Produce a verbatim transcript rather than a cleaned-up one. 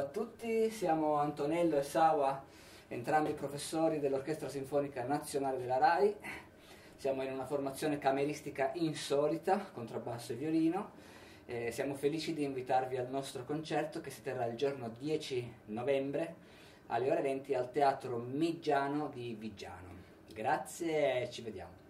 a tutti, siamo Antonello e Sawa, entrambi professori dell'Orchestra Sinfonica Nazionale della RAI. Siamo in una formazione cameristica insolita, contrabbasso e violino. Eh, siamo felici di invitarvi al nostro concerto che si terrà il giorno dieci novembre alle ore venti al Teatro Miggiano di Viggiano. Grazie e ci vediamo.